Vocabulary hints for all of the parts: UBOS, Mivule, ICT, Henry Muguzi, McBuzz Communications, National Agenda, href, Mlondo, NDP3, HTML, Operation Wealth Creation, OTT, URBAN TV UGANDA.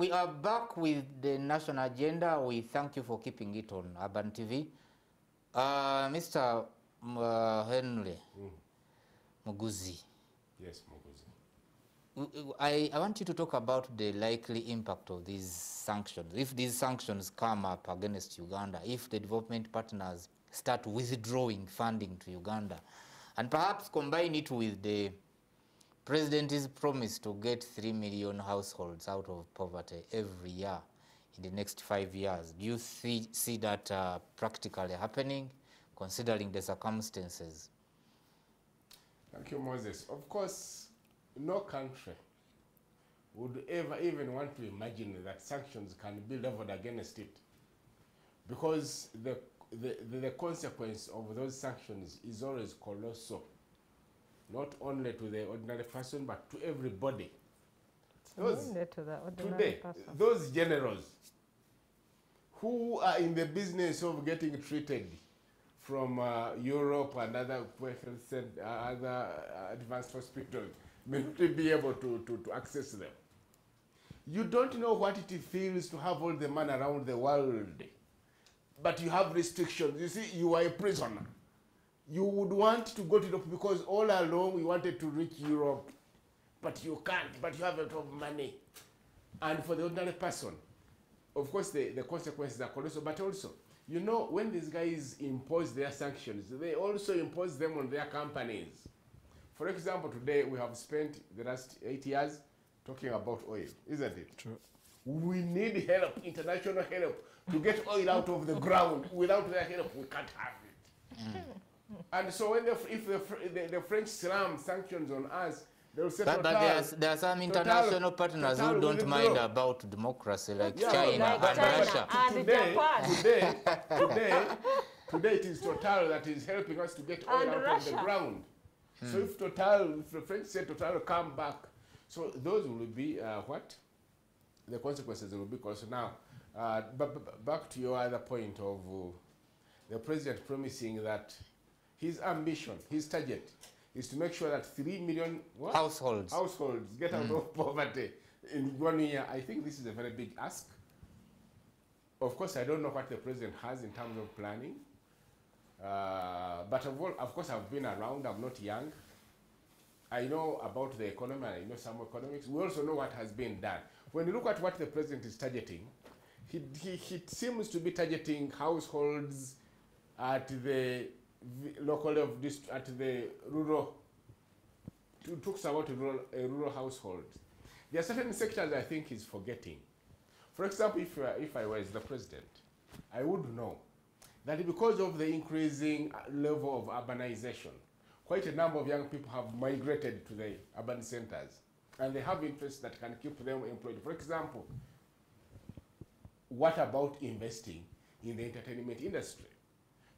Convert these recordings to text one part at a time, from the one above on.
We are back with the National Agenda. We thank you for keeping it on Urban TV. Mr. Henry Muguzi. Yes, Muguzi. I want you to talk about the likely impact of these sanctions. If these sanctions come up against Uganda, if the development partners start withdrawing funding to Uganda, and perhaps combine it with the President is promised to get 3 million households out of poverty every year in the next 5 years. Do you see that practically happening, considering the circumstances? Thank you, Moses. Of course, no country would ever even want to imagine that sanctions can be leveled against it, because the consequence of those sanctions is always colossal. Not only to the ordinary person, but to everybody. Today, those generals who are in the business of getting treated from Europe and other advanced hospitals may not be able to access them. You don't know what it feels to have all the money around the world, but you have restrictions. You see, you are a prisoner. You would want to go to Europe because all along you wanted to reach Europe, but you can't, but you have a lot of money. And for the ordinary person, of course, the consequences are colossal, but also, you know, when these guys impose their sanctions, they also impose them on their companies. For example, today we have spent the last 8 years talking about oil, isn't it? True. We need help, international help, to get oil out of the ground. Without their help, we can't have it. Mm. And so when if the French slam sanctions on us, they will say, but there are some international partners who don't mind about democracy, like China and Russia. Today it is Total that is helping us to get oil out of the ground. So if the French say Total, come back. So those will be the consequences will be caused. Now, but back to your other point of the president promising that his ambition, his target, is to make sure that 3 million households get out of poverty in 1 year. I think this is a very big ask. Of course, I don't know what the president has in terms of planning. But of course, I've been around. I'm not young. I know about the economy. I know some economics. We also know what has been done. When you look at what the president is targeting, he seems to be targeting households at the local of this, at the rural, to talks about a rural household. There are certain sectors I think he's forgetting. For example, if I was the president, I would know that because of the increasing level of urbanization, quite a number of young people have migrated to the urban centers, and they have interests that can keep them employed. For example, what about investing in the entertainment industry?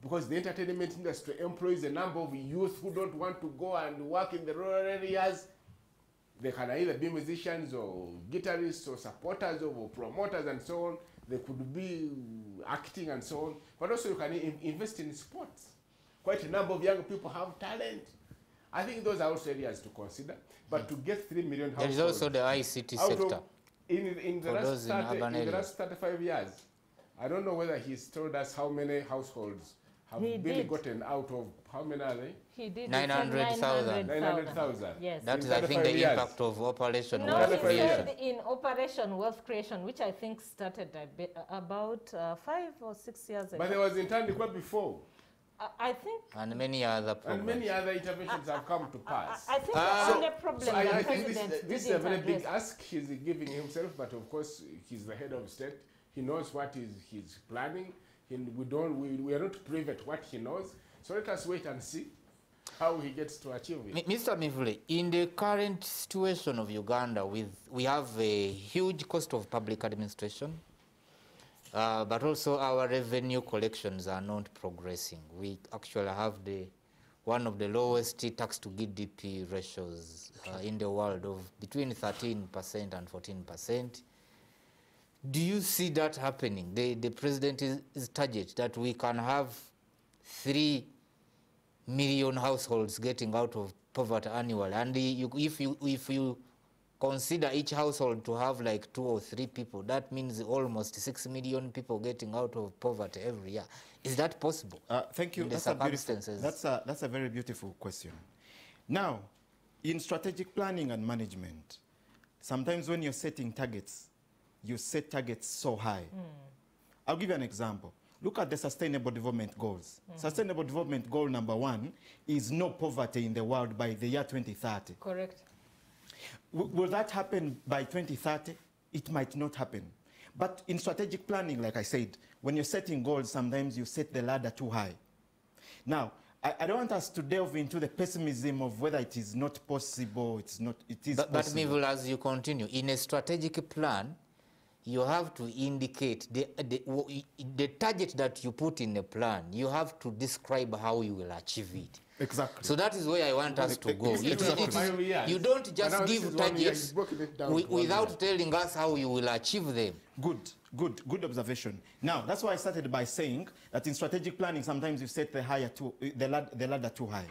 Because the entertainment industry employs a number of youth who don't want to go and work in the rural areas. They can either be musicians or guitarists or supporters or promoters and so on. They could be acting and so on. But also you can invest in sports. Quite a number of young people have talent. I think those are also areas to consider. But to get 3 million households... There is also the ICT sector. In the last 35 years, I don't know whether he's told us how many households have been gotten out of. How many are they? He did 900,000. 900,000. Yes. That is, I think, the impact of Operation Wealth Creation. In Operation Wealth Creation, which I think started about 5 or 6 years ago. But there was intended quite before. I think. And many other problems. And many other interventions have come to pass. I think that's the problem. So I think this is a very big ask he's giving himself, but of course, he's the head of state. He knows what he's planning. We are not privy to what he knows. So let us wait and see how he gets to achieve it. Mr. Mivule, in the current situation of Uganda, we have a huge cost of public administration, but also our revenue collections are not progressing. We actually have one of the lowest tax to GDP ratios in the world, of between 13% and 14%. Do you see that happening? The president is targeted that we can have 3 million households getting out of poverty annually. And if you Consider each household to have like 2 or 3 people. That means almost 6 million people getting out of poverty every year. Is that possible? Thank you. That's a very beautiful question. Now, in strategic planning and management, sometimes when you're setting targets, you set targets so high. Mm. I'll give you an example. Look at the Sustainable Development Goals. Mm-hmm. Sustainable Development Goal number 1 is no poverty in the world by the year 2030. Correct. Will that happen by 2030? It might not happen. But in strategic planning, like I said, when you're setting goals, sometimes you set the ladder too high. Now, I don't want us to delve into the pessimism of whether it is not possible, it's not, it is possible. But Mivul, as you continue, in a strategic plan, you have to indicate the target that you put in the plan. You have to describe how you will achieve it. Exactly. So that is where I want us to go. You don't just give targets without telling us how you will achieve them. Good observation. Now, that's why I started by saying that in strategic planning, sometimes you set the ladder too high.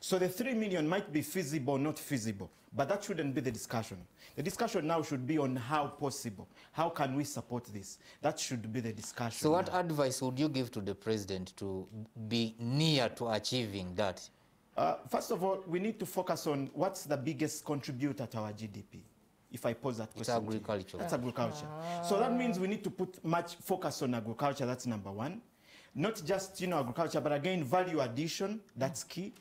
So the 3 million might be feasible, not feasible, but that shouldn't be the discussion. The discussion now should be on how possible. How can we support this? That should be the discussion. So what advice would you give to the president to be near to achieving that? First of all, we need to focus on what's the biggest contributor to our GDP. If I pose that question. It's agriculture. That's agriculture. So that means we need to put much focus on agriculture. That's number 1. Not just, you know, agriculture, but again, value addition, that's key.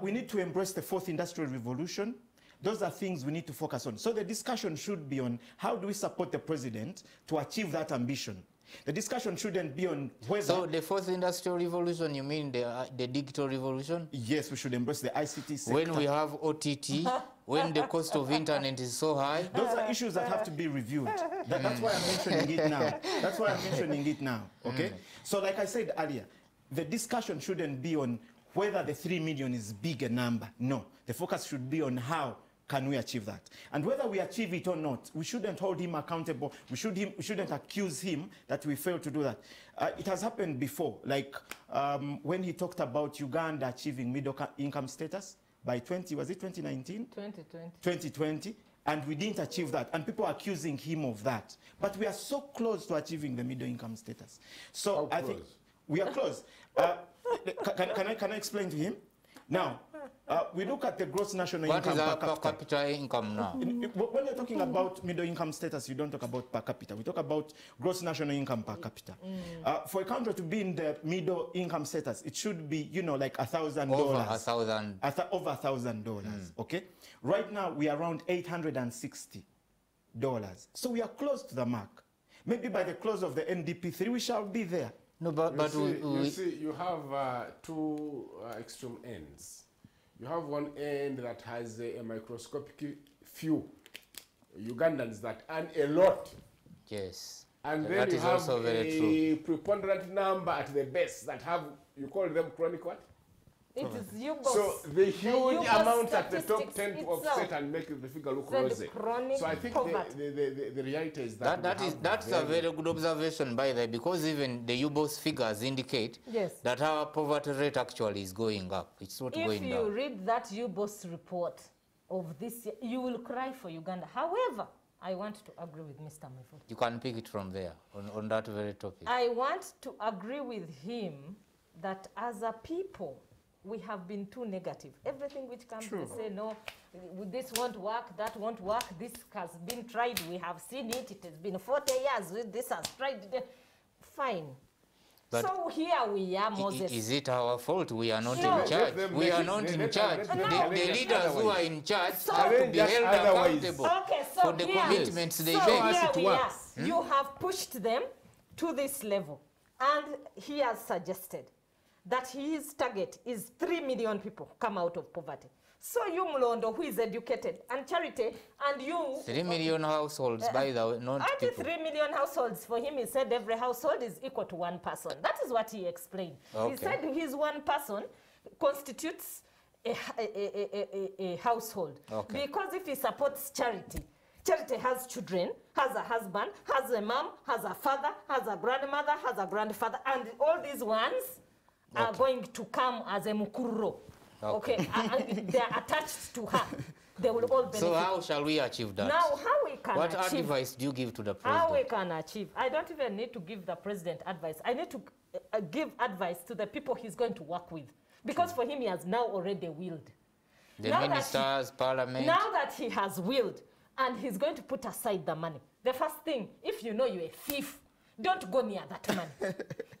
We need to embrace the 4th Industrial Revolution. Those are things we need to focus on. So the discussion should be on how do we support the president to achieve that ambition. The discussion shouldn't be on whether... So the 4th Industrial Revolution, you mean the digital revolution? Yes, we should embrace the ICT sector. When we have OTT, when the cost of internet is so high... Those are issues that have to be reviewed. That's why I'm mentioning it now. That's why I'm mentioning it now, okay? So like I said earlier, the discussion shouldn't be on whether the 3 million is big a number. No, the focus should be on how can we achieve that? And whether we achieve it or not, we shouldn't hold him accountable. We shouldn't accuse him that we failed to do that. It has happened before, like when he talked about Uganda achieving middle income status by 2019? 2020. 2020, and we didn't achieve that. And people are accusing him of that. But we are so close to achieving the middle income status. So I think we are close. Can I explain to him? Now, we look at the gross national income per capita income now. When you're talking about middle income status, you don't talk about per capita. We talk about gross national income per capita. For a country to be in the middle income status, it should be, you know, like $1,000. Over $1,000, okay? Right now, we are around $860. So we are close to the mark. Maybe by the close of the NDP3, we shall be there. No, but you see, you have two extreme ends. You have one end that has a microscopic few Ugandans that earn a lot. Yes. And then you have a preponderant number at the best that have, you call them chronic what? It is UBOS. So the huge amount at the top 10% of state and make the figure look rosy. So I think the reality is that... That's a very good observation, by the way, because even the UBOS figures indicate that our poverty rate actually is going up. It's not going down. If you read that UBOS report of this year, you will cry for Uganda. However, I want to agree with Mr. Mivul. You can pick it from there on that very topic. I want to agree with him that as a people... we have been too negative. Everything which comes, we say, no, this won't work, that won't work, this has been tried, we have seen it, it has been 40 years, this has tried. Fine. But so here we are, Moses. Is it our fault? We are not in charge. We are not in charge. The leaders who are in charge have to be held accountable for the commitments they make. So here we are. You have pushed them to this level. And he has suggested that his target is 3 million people come out of poverty. So you, Mlondo, who is educated and charity, and you... 3 million households, by the way, not people. 3 million households, for him, he said every household is equal to one person. That is what he explained. Okay. He said his one person constitutes a household. Okay. Because if he supports charity, charity has children, has a husband, has a mom, has a father, has a grandmother, has a grandfather, and all these ones... are going to come as a mukuro. Okay. And they're attached to her. they will all benefit. So how shall we achieve that? Now, how we can achieve... What advice do you give to the president? How we can achieve... I don't even need to give the president advice. I need to give advice to the people he's going to work with. Because for him, he has now already willed. The ministers, parliament... Now that he has willed, and he's going to put aside the money. The first thing, if you know you're a thief, don't go near that money.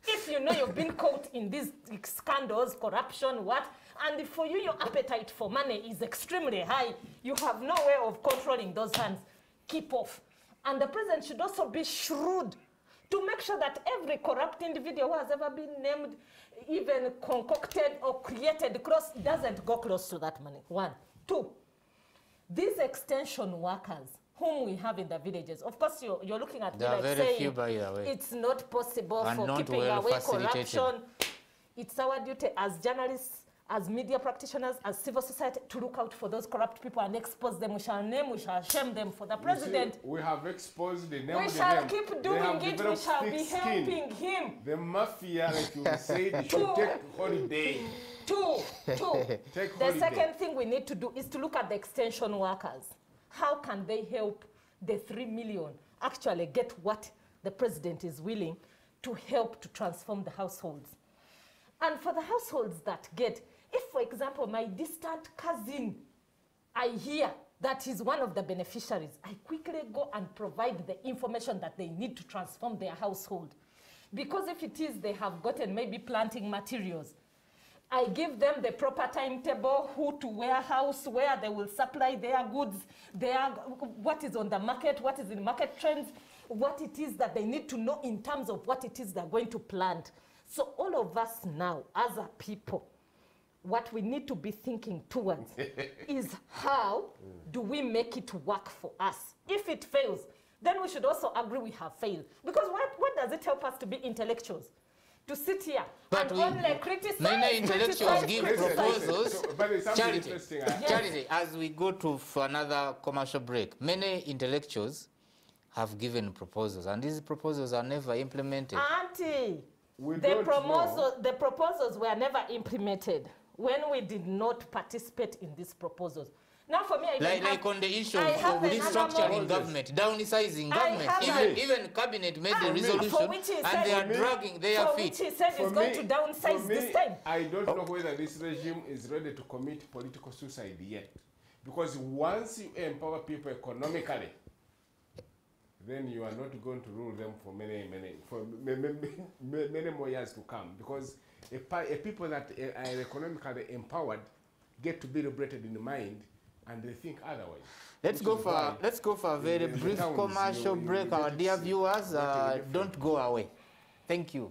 If you know you've been caught in these scandals, corruption, what, and for you, your appetite for money is extremely high. You have no way of controlling those hands. Keep off. And the president should also be shrewd to make sure that every corrupt individual who has ever been named, even concocted or created, doesn't go close to that money. One. Two, these extension workers, whom we have in the villages. Of course, you're looking at me like saying it's not possible for keeping away corruption. It's our duty as journalists, as media practitioners, as civil society, to look out for those corrupt people and expose them. We shall name, we shall shame them for the president. See, we have exposed the name. We shall keep doing it. We shall be helping him. The mafia, like you say, they should take holiday. The second thing we need to do is to look at the extension workers. How can they help the 3 million actually get what the president is willing to help to transform the households? And for the households that get, if, for example, my distant cousin, I hear that he's one of the beneficiaries, I quickly go and provide the information that they need to transform their household. Because if it is they have gotten maybe planting materials, I give them the proper timetable, who to warehouse, where they will supply their goods, what is on the market, what is in market trends, what it is that they need to know in terms of what it is they're going to plant. So all of us now, as a people, what we need to be thinking towards is how do we make it work for us? If it fails, then we should also agree we have failed. Because what does it help us to be intellectuals? To sit here and only criticize. Many intellectuals give proposals. Charity, as we go to for another commercial break, many intellectuals have given proposals, and these proposals are never implemented. Auntie, the proposals were never implemented when we did not participate in these proposals. Now for me, like on the issue of restructuring government, downsizing government, even cabinet made the resolution, and they are dragging their feet. He said he's going to downsize this time. I don't know whether this regime is ready to commit political suicide yet, because once you empower people economically, then you are not going to rule them for many more years to come, because a people that are economically empowered get to be liberated in the mind. And they think otherwise. Let's go for a very brief commercial break. Our dear viewers, don't go away. Thank you.